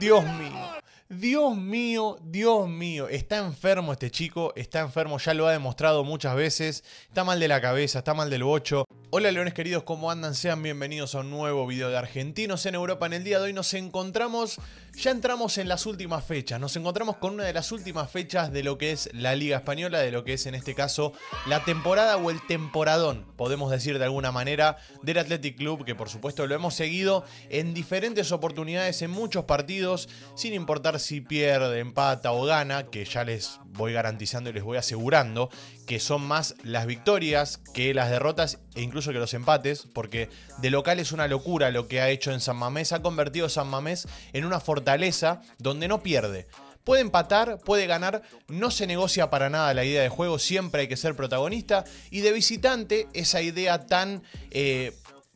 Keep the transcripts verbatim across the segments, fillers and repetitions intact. Dios mío, Dios mío, Dios mío, está enfermo este chico, está enfermo, ya lo ha demostrado muchas veces, está mal de la cabeza, está mal del bocho. Hola leones queridos, ¿cómo andan? Sean bienvenidos a un nuevo video de Argentinos en Europa. En el día de hoy nos encontramos, ya entramos en las últimas fechas, nos encontramos con una de las últimas fechas de lo que es la Liga Española, de lo que es en este caso la temporada o el temporadón, podemos decir de alguna manera, del Athletic Club, que por supuesto lo hemos seguido en diferentes oportunidades, en muchos partidos, sin importar si pierde, empata o gana, que ya les voy garantizando y les voy asegurando que son más las victorias que las derrotas e incluso que los empates, porque de local es una locura lo que ha hecho en San Mamés. Ha convertido San Mamés en una fortaleza donde no pierde. Puede empatar, puede ganar, no se negocia para nada la idea de juego, siempre hay que ser protagonista, y de visitante esa idea tan... Eh,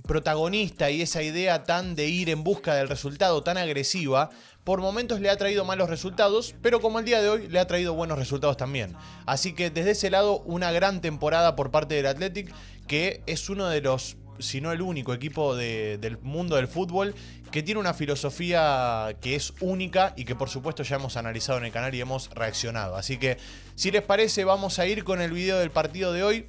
protagonista y esa idea tan de ir en busca del resultado, tan agresiva, por momentos le ha traído malos resultados, pero como el día de hoy le ha traído buenos resultados también. Así que desde ese lado una gran temporada por parte del Athletic, que es uno de los, si no el único equipo de, del mundo del fútbol que tiene una filosofía que es única y que por supuesto ya hemos analizado en el canal y hemos reaccionado. Así que si les parece vamos a ir con el video del partido de hoy.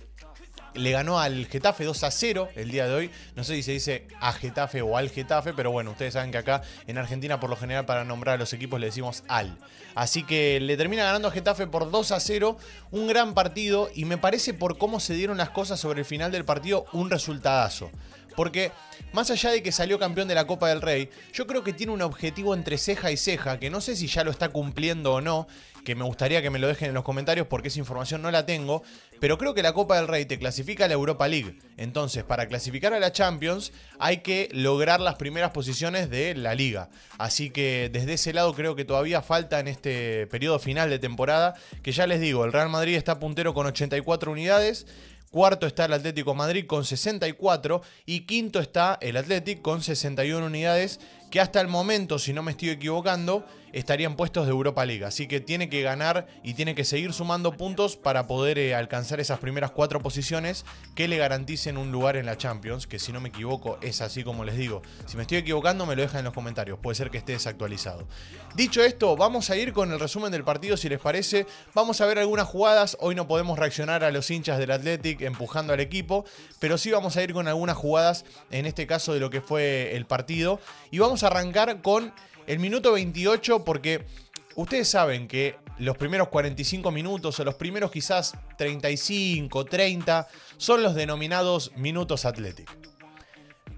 Le ganó al Getafe dos a cero el día de hoy. No sé si se dice a Getafe o al Getafe, pero bueno, ustedes saben que acá en Argentina por lo general para nombrar a los equipos le decimos al. Así que le termina ganando a Getafe por dos a cero. Un gran partido y me parece, por cómo se dieron las cosas sobre el final del partido, un resultadazo. Porque más allá de que salió campeón de la Copa del Rey, yo creo que tiene un objetivo entre ceja y ceja, que no sé si ya lo está cumpliendo o no, que me gustaría que me lo dejen en los comentarios porque esa información no la tengo, pero creo que la Copa del Rey te clasifica a la Europa League. Entonces, para clasificar a la Champions hay que lograr las primeras posiciones de la Liga. Así que desde ese lado creo que todavía falta en este periodo final de temporada, que ya les digo, el Real Madrid está puntero con ochenta y cuatro unidades, cuarto está el Atlético Madrid con sesenta y cuatro y quinto está el Athletic con sesenta y una unidades, que hasta el momento, si no me estoy equivocando, estarían puestos de Europa League. Así que tiene que ganar y tiene que seguir sumando puntos para poder eh, alcanzar esas primeras cuatro posiciones que le garanticen un lugar en la Champions, que si no me equivoco es así como les digo. Si me estoy equivocando me lo dejan en los comentarios, puede ser que esté desactualizado. Dicho esto, vamos a ir con el resumen del partido si les parece. Vamos a ver algunas jugadas, hoy no podemos reaccionar a los hinchas del Athletic empujando al equipo, pero sí vamos a ir con algunas jugadas, en este caso de lo que fue el partido, y vamos a arrancar con el minuto veintiocho, porque ustedes saben que los primeros cuarenta y cinco minutos o los primeros quizás treinta y cinco, treinta son los denominados minutos Athletic.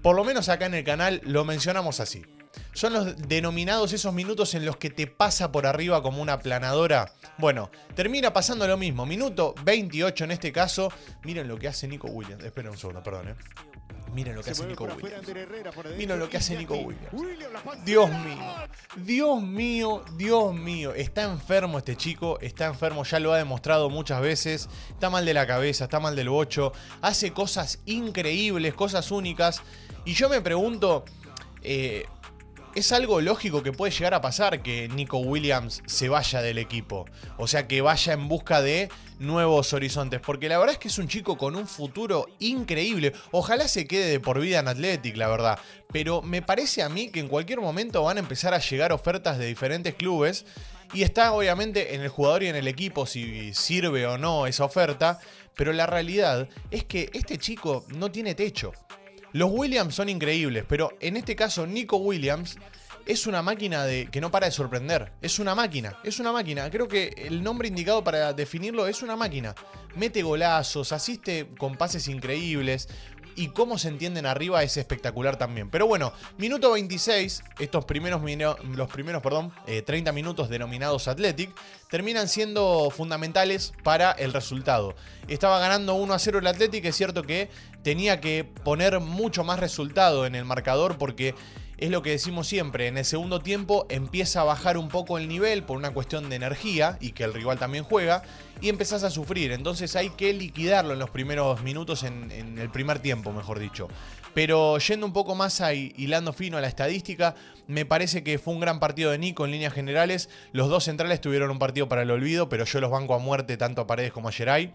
Por lo menos acá en el canal lo mencionamos así. Son los denominados esos minutos en los que te pasa por arriba como una aplanadora. Bueno, termina pasando lo mismo. Minuto veintiocho en este caso. Miren lo que hace Nico Williams. Esperen un segundo, perdón, eh. Miren lo que hace Nico Williams. Miren lo que hace Nico Williams. Dios mío. Dios mío, Dios mío. Está enfermo este chico. Está enfermo, ya lo ha demostrado muchas veces. Está mal de la cabeza, está mal del bocho. Hace cosas increíbles, cosas únicas. Y yo me pregunto... Eh, Es algo lógico que puede llegar a pasar que Nico Williams se vaya del equipo. O sea, que vaya en busca de nuevos horizontes. Porque la verdad es que es un chico con un futuro increíble. Ojalá se quede de por vida en Athletic, la verdad. Pero me parece a mí que en cualquier momento van a empezar a llegar ofertas de diferentes clubes. Y está obviamente en el jugador y en el equipo si sirve o no esa oferta. Pero la realidad es que este chico no tiene techo. Los Williams son increíbles, pero en este caso Nico Williams es una máquina de, que no para de sorprender. Es una máquina, es una máquina. Creo que el nombre indicado para definirlo es una máquina. Mete golazos, asiste con pases increíbles y cómo se entienden arriba es espectacular también. Pero bueno, minuto veintiséis, estos primeros, los primeros perdón, eh, treinta minutos denominados Athletic terminan siendo fundamentales para el resultado. Estaba ganando uno a cero el Athletic, es cierto que tenía que poner mucho más resultado en el marcador porque es lo que decimos siempre, en el segundo tiempo empieza a bajar un poco el nivel por una cuestión de energía y que el rival también juega y empezás a sufrir, entonces hay que liquidarlo en los primeros minutos, en, en el primer tiempo mejor dicho. Pero yendo un poco más a hilando fino a la estadística, me parece que fue un gran partido de Nico en líneas generales. Los dos centrales tuvieron un partido para el olvido, pero yo los banco a muerte tanto a Paredes como a Yeray.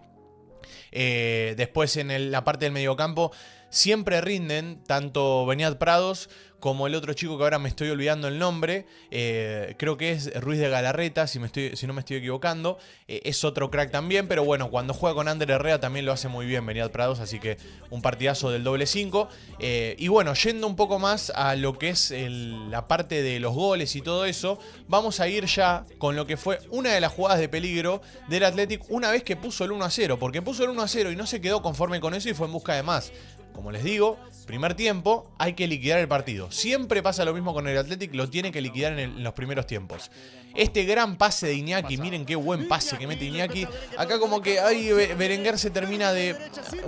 Eh, después en el, la parte del mediocampo siempre rinden, tanto Beñat Prados como el otro chico que ahora me estoy olvidando el nombre, eh, creo que es Ruiz de Galarreta, si, me estoy, si no me estoy equivocando, eh, es otro crack también, pero bueno, cuando juega con Ander Herrera también lo hace muy bien Beñat Prados, así que un partidazo del doble cinco. Eh, y bueno, yendo un poco más a lo que es el, la parte de los goles y todo eso, vamos a ir ya con lo que fue una de las jugadas de peligro del Athletic una vez que puso el uno a cero, porque puso el uno a cero y no se quedó conforme con eso y fue en busca de más. Como les digo, primer tiempo, hay que liquidar el partido. Siempre pasa lo mismo con el Athletic, lo tiene que liquidar en, el, en los primeros tiempos. Este gran pase de Iñaki, miren qué buen pase que mete Iñaki. Acá como que ay, Berenguer se termina de...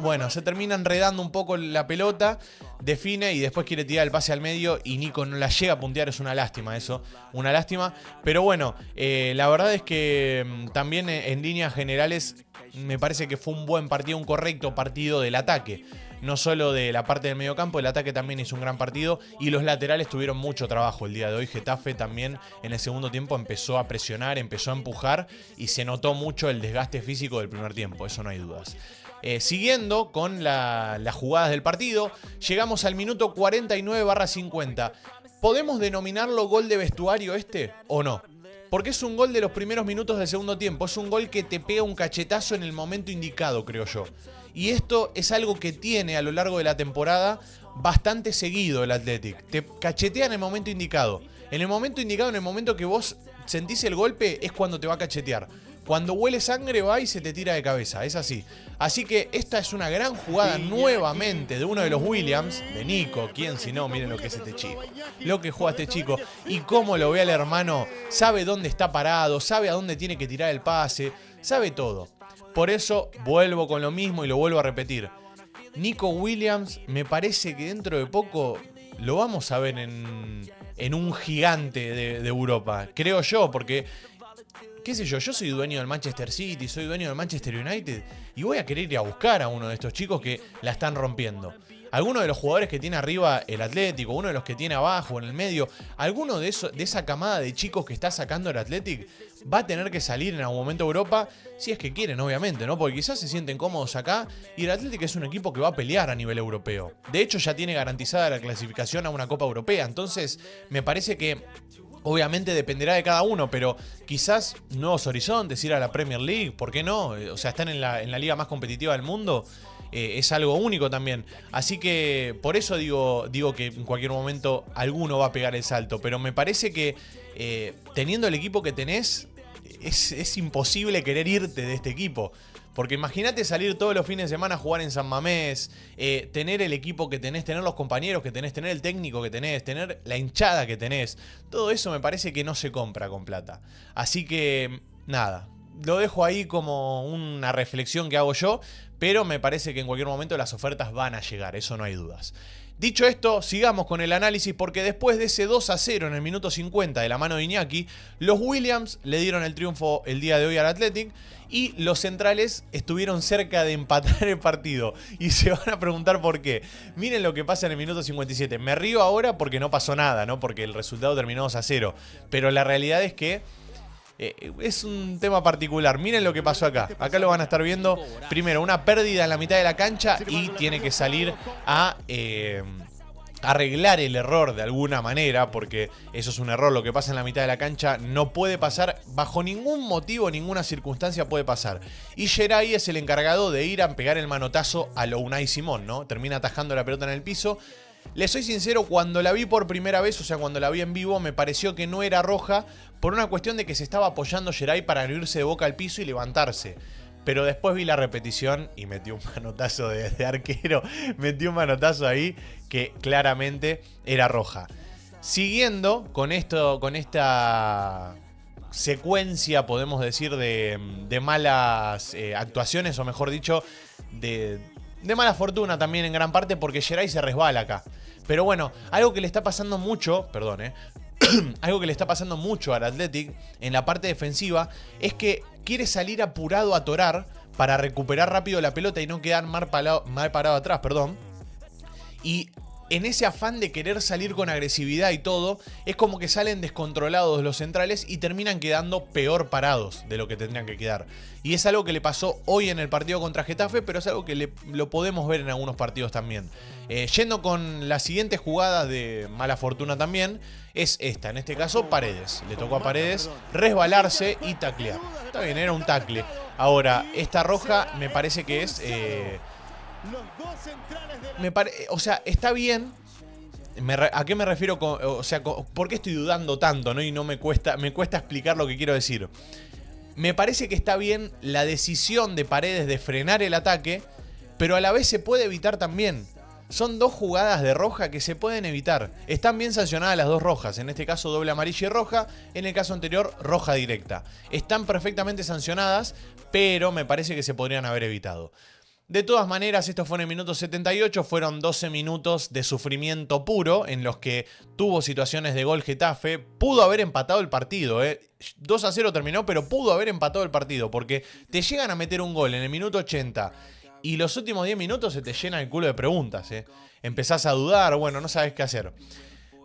Bueno, se termina enredando un poco la pelota, define y después quiere tirar el pase al medio y Nico no la llega a puntear, es una lástima eso, una lástima. Pero bueno, eh, la verdad es que también en líneas generales me parece que fue un buen partido, un correcto partido del ataque. No solo de la parte del mediocampo, el ataque también hizo un gran partido y los laterales tuvieron mucho trabajo el día de hoy. Getafe también en el segundo tiempo empezó a presionar, empezó a empujar y se notó mucho el desgaste físico del primer tiempo, eso no hay dudas. Eh, siguiendo con la, las jugadas del partido, llegamos al minuto cuarenta y nueve barra cincuenta. ¿Podemos denominarlo gol de vestuario este o no? Porque es un gol de los primeros minutos del segundo tiempo, es un gol que te pega un cachetazo en el momento indicado, creo yo. Y esto es algo que tiene a lo largo de la temporada bastante seguido el Athletic. Te cachetea en el momento indicado. En el momento indicado, en el momento que vos sentís el golpe, es cuando te va a cachetear. Cuando huele sangre va y se te tira de cabeza, es así. Así que esta es una gran jugada nuevamente de uno de los Williams, de Nico, quien si no, miren lo que es este chico. Lo que juega este chico y cómo lo ve al hermano, sabe dónde está parado, sabe a dónde tiene que tirar el pase, sabe todo. Por eso vuelvo con lo mismo y lo vuelvo a repetir. Nico Williams me parece que dentro de poco lo vamos a ver en, en un gigante de, de Europa, creo yo, porque... qué sé yo, yo soy dueño del Manchester City, soy dueño del Manchester United y voy a querer ir a buscar a uno de estos chicos que la están rompiendo. Alguno de los jugadores que tiene arriba el Atlético, uno de los que tiene abajo, en el medio, alguno de, eso, de esa camada de chicos que está sacando el Athletic va a tener que salir en algún momento a Europa, si es que quieren, obviamente, ¿no? Porque quizás se sienten cómodos acá y el Athletic es un equipo que va a pelear a nivel europeo. De hecho, ya tiene garantizada la clasificación a una Copa Europea, entonces me parece que... obviamente dependerá de cada uno, pero quizás nuevos horizontes, ir a la Premier League, ¿por qué no? O sea, están en la, en la liga más competitiva del mundo, eh, es algo único también. Así que por eso digo, digo que en cualquier momento alguno va a pegar el salto, pero me parece que eh, teniendo el equipo que tenés, es, es imposible querer irte de este equipo. Porque imagínate salir todos los fines de semana a jugar en San Mamés, eh, tener el equipo que tenés, tener los compañeros que tenés, tener el técnico que tenés, tener la hinchada que tenés. Todo eso me parece que no se compra con plata. Así que, nada, lo dejo ahí como una reflexión que hago yo, pero me parece que en cualquier momento las ofertas van a llegar, eso no hay dudas. Dicho esto, sigamos con el análisis porque después de ese dos a cero en el minuto cincuenta de la mano de Iñaki, los Williams le dieron el triunfo el día de hoy al Athletic y los centrales estuvieron cerca de empatar el partido. Y se van a preguntar por qué. Miren lo que pasa en el minuto cincuenta y siete. Me río ahora porque no pasó nada, ¿no? Porque el resultado terminó dos a cero. Pero la realidad es que Eh, es un tema particular. Miren lo que pasó acá. Acá lo van a estar viendo. Primero, una pérdida en la mitad de la cancha y tiene que salir a eh, arreglar el error de alguna manera, porque eso es un error. Lo que pasa en la mitad de la cancha no puede pasar. Bajo ningún motivo, ninguna circunstancia puede pasar. Y Yeray es el encargado de ir a pegar el manotazo a lo Unai Simón, ¿no? Termina atajando la pelota en el piso. Les soy sincero, cuando la vi por primera vez, o sea, cuando la vi en vivo, me pareció que no era roja por una cuestión de que se estaba apoyando Yeray para abrirse de boca al piso y levantarse. Pero después vi la repetición y metió un manotazo de, de arquero, metió un manotazo ahí que claramente era roja. Siguiendo con esto, con esta secuencia, podemos decir, de, de malas eh, actuaciones, o mejor dicho, de... de mala fortuna también en gran parte porque Yeray se resbala acá. Pero bueno, algo que le está pasando mucho, perdón, eh, algo que le está pasando mucho al Athletic en la parte defensiva es que quiere salir apurado a atorar para recuperar rápido la pelota y no quedar mal, mal parado atrás, perdón. Y en ese afán de querer salir con agresividad y todo, es como que salen descontrolados los centrales y terminan quedando peor parados de lo que tendrían que quedar. Y es algo que le pasó hoy en el partido contra Getafe, pero es algo que le, lo podemos ver en algunos partidos también. Eh, yendo con la siguiente jugada de mala fortuna también, es esta, en este caso Paredes. Le tocó a Paredes resbalarse y taclear. Está bien, era un tacle. Ahora, esta roja me parece que es... Eh, Me pare... O sea, está bien. Me re... ¿A qué me refiero con... O sea, con... ¿por qué estoy dudando tanto, no? Y no me cuesta, me cuesta explicar lo que quiero decir. Me parece que está bien la decisión de Paredes de frenar el ataque, pero a la vez se puede evitar también. Son dos jugadas de roja que se pueden evitar. Están bien sancionadas las dos rojas. En este caso doble amarilla y roja. En el caso anterior, roja directa. Están perfectamente sancionadas, pero me parece que se podrían haber evitado. De todas maneras, esto fue en el minuto setenta y ocho, fueron doce minutos de sufrimiento puro en los que tuvo situaciones de gol Getafe, pudo haber empatado el partido, eh. dos a cero terminó, pero pudo haber empatado el partido, porque te llegan a meter un gol en el minuto ochenta y los últimos diez minutos se te llena el culo de preguntas, eh. Empezás a dudar, bueno, no sabes qué hacer.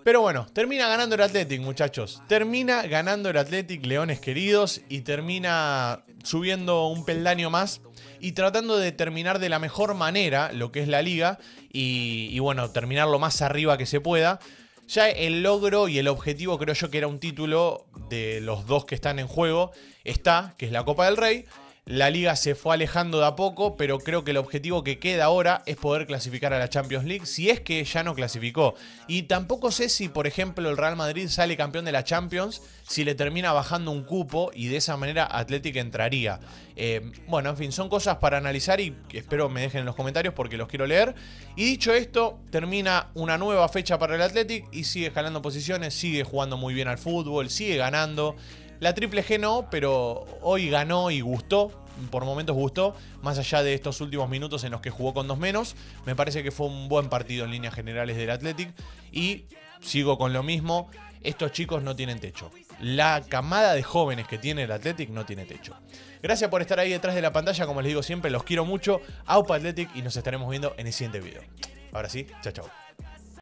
Pero bueno, termina ganando el Athletic, muchachos, termina ganando el Athletic, leones queridos, y termina subiendo un peldaño más y tratando de terminar de la mejor manera lo que es la liga y, y bueno, terminar lo más arriba que se pueda. Ya el logro y el objetivo, creo yo que era un título de los dos que están en juego, está, que es la Copa del Rey. La liga se fue alejando de a poco, pero creo que el objetivo que queda ahora es poder clasificar a la Champions League, si es que ya no clasificó. Y tampoco sé si, por ejemplo, el Real Madrid sale campeón de la Champions, si le termina bajando un cupo y de esa manera Athletic entraría. Eh, bueno, en fin, son cosas para analizar y espero me dejen en los comentarios porque los quiero leer. Y dicho esto, termina una nueva fecha para el Athletic y sigue jalando posiciones, sigue jugando muy bien al fútbol, sigue ganando. La Triple G no, pero hoy ganó y gustó, por momentos gustó, más allá de estos últimos minutos en los que jugó con dos menos. Me parece que fue un buen partido en líneas generales del Athletic y sigo con lo mismo, estos chicos no tienen techo. La camada de jóvenes que tiene el Athletic no tiene techo. Gracias por estar ahí detrás de la pantalla, como les digo siempre, los quiero mucho. Aupa Athletic y nos estaremos viendo en el siguiente video. Ahora sí, chao chao.